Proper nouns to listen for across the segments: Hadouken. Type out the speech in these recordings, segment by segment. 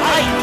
Fight!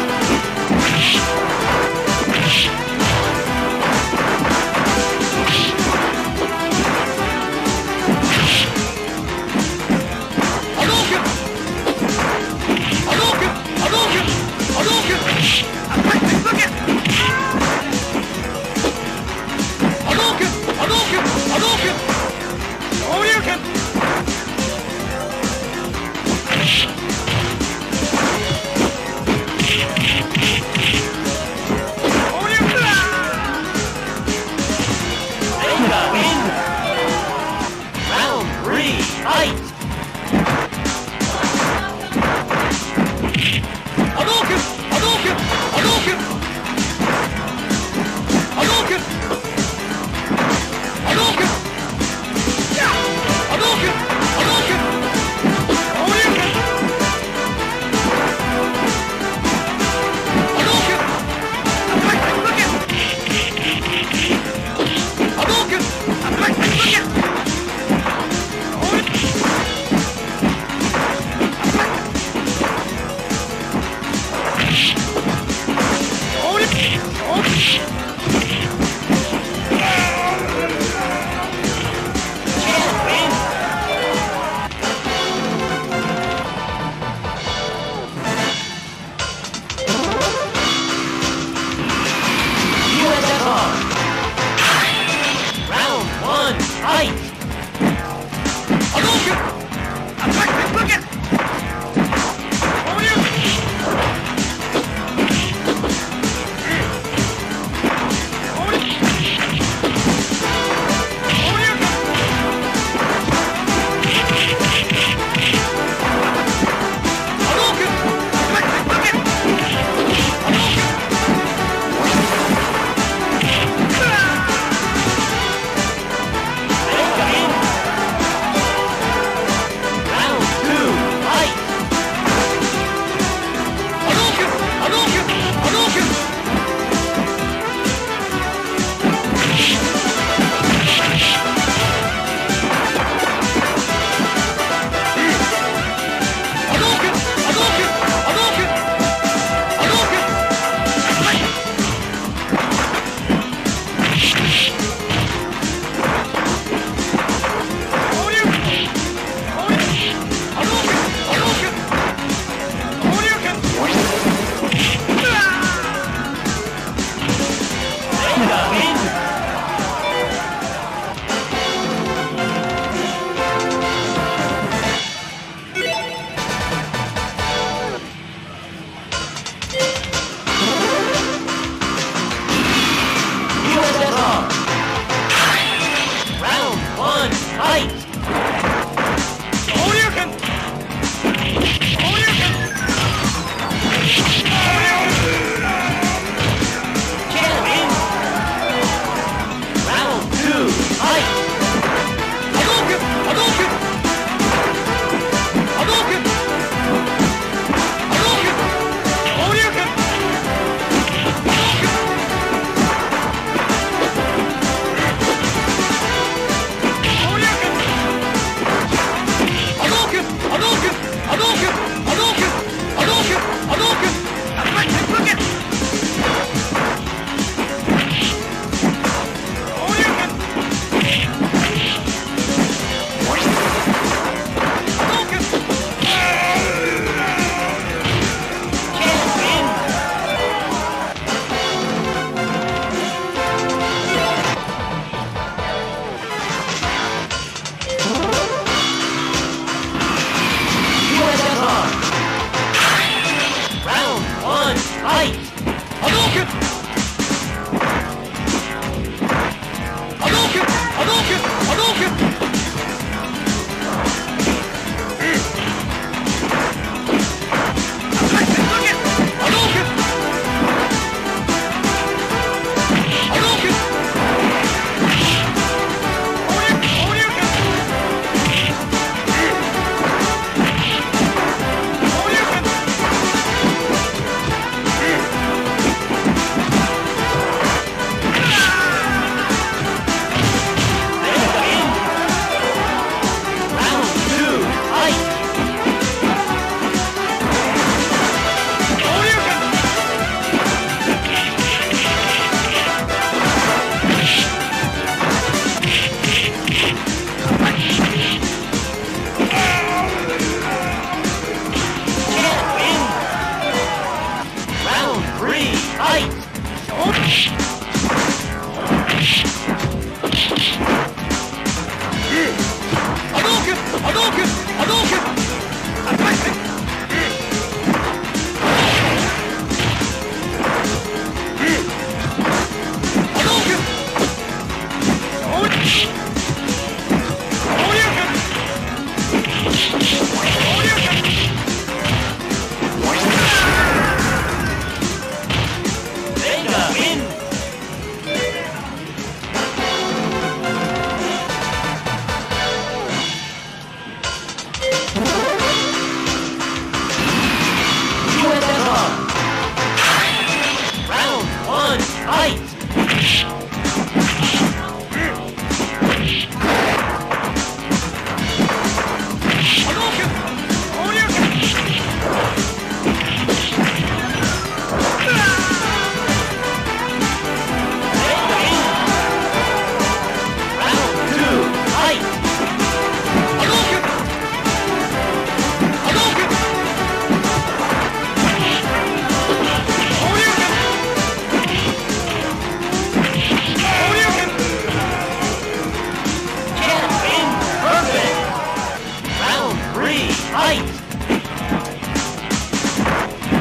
Ready, fight!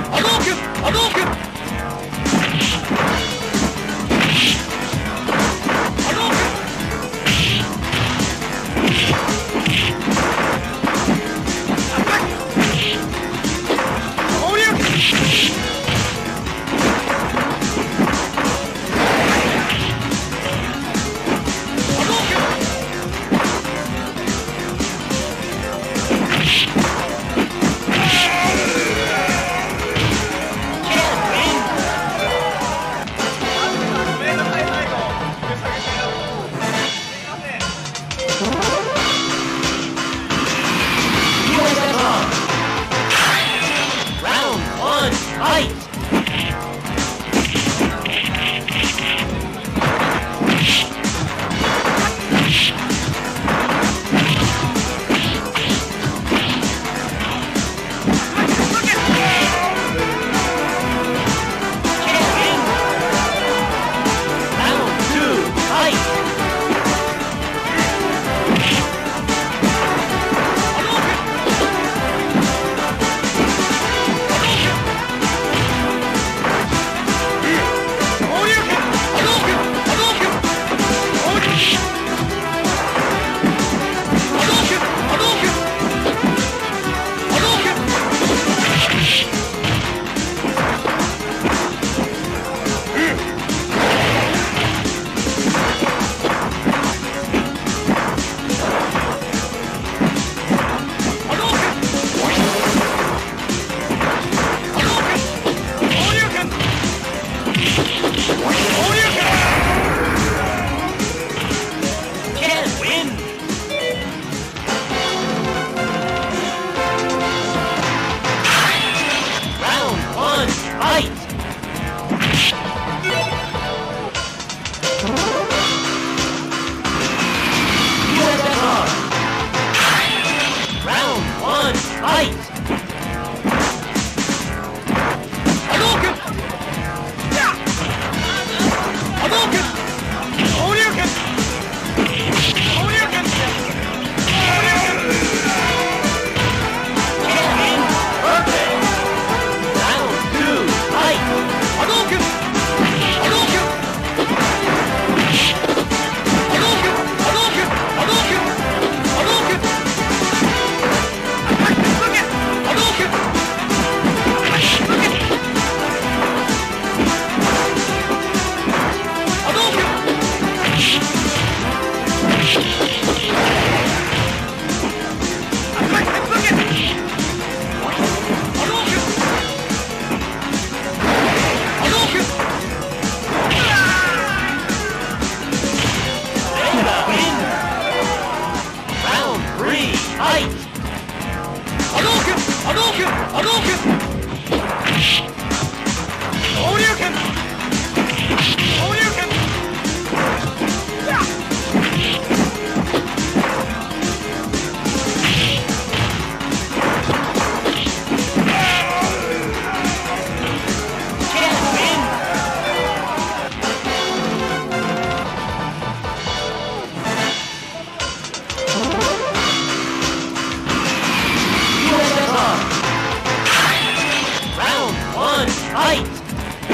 Hadouken! Hadouken! Hadouken! Attack! Hadouken! Round one, fight!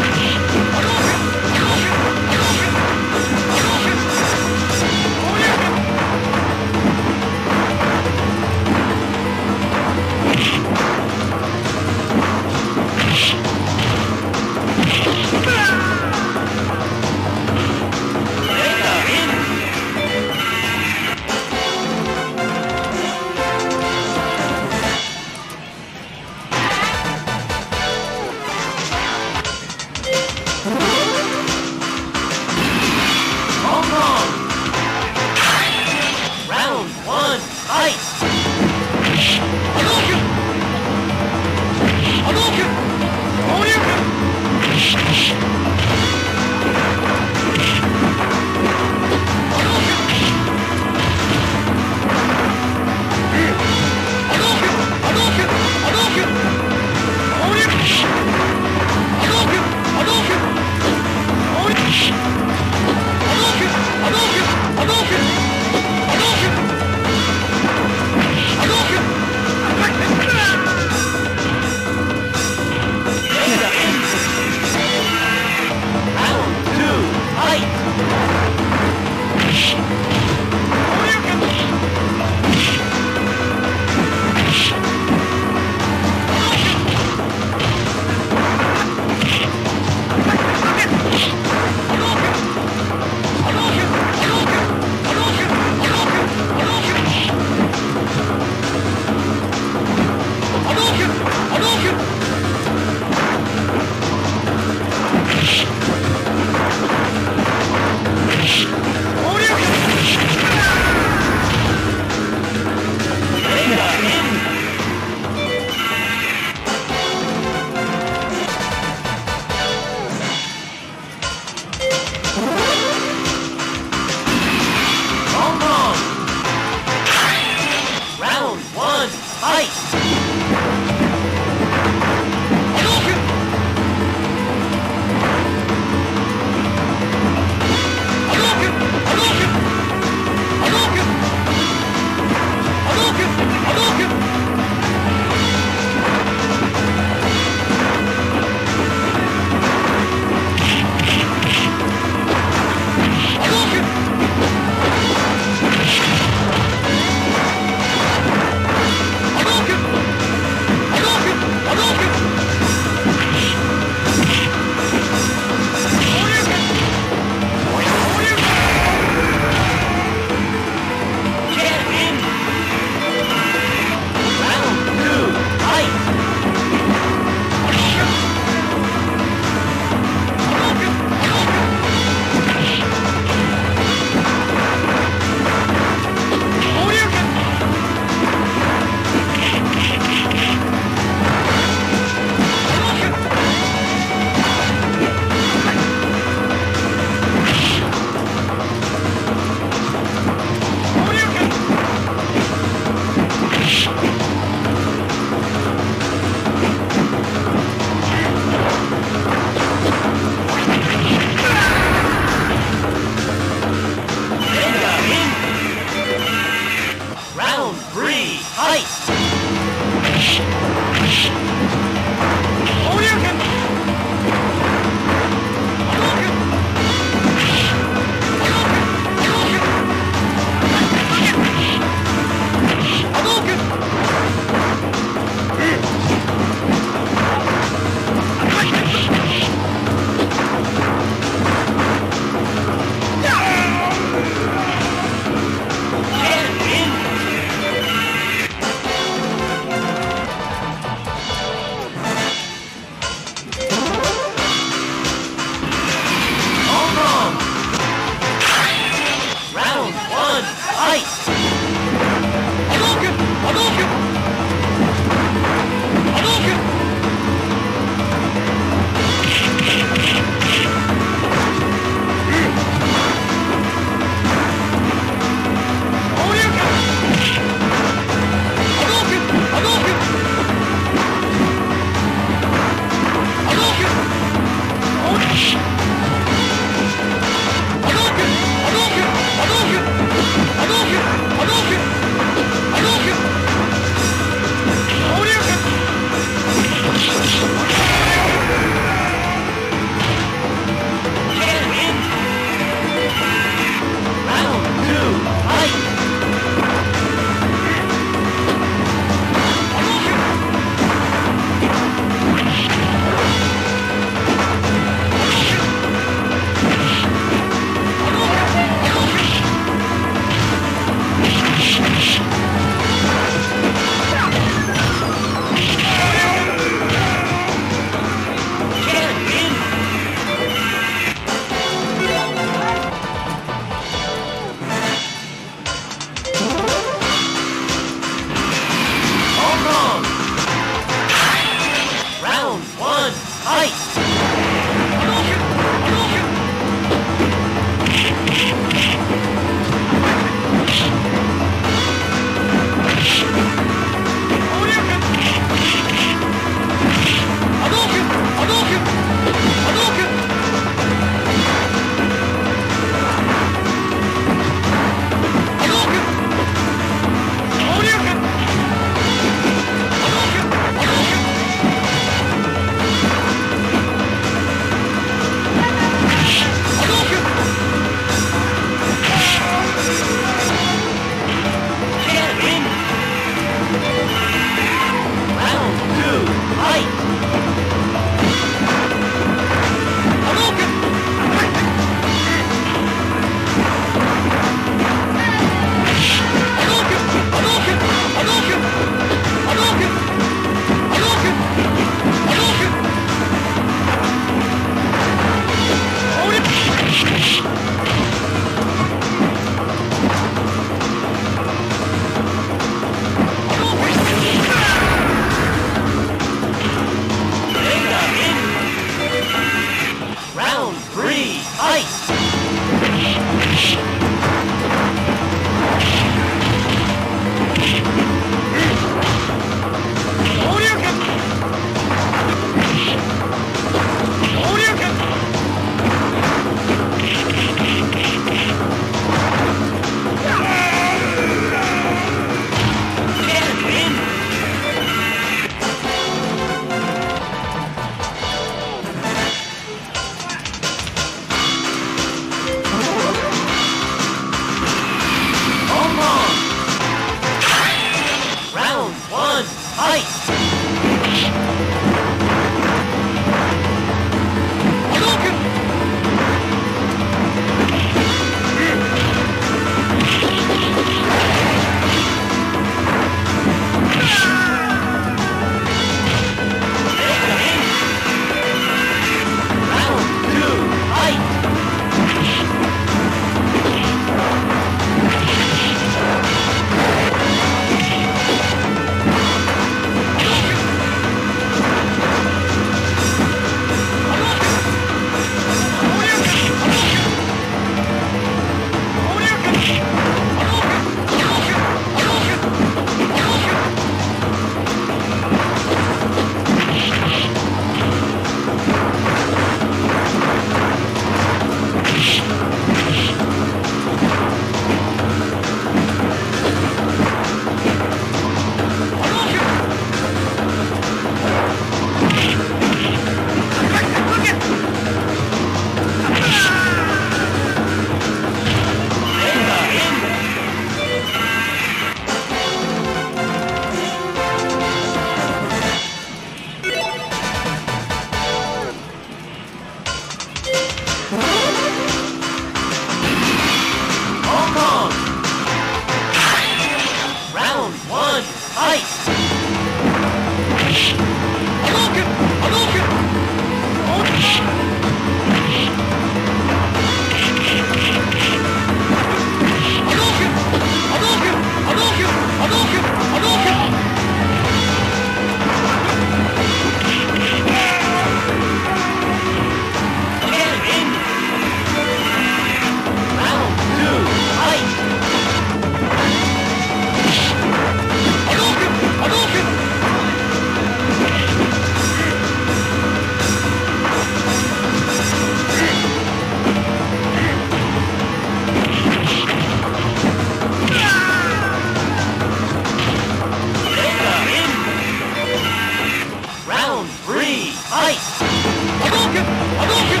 はい。波動拳、波動拳。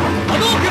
波動拳。波動拳。波動拳。波動拳。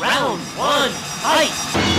Round one, fight!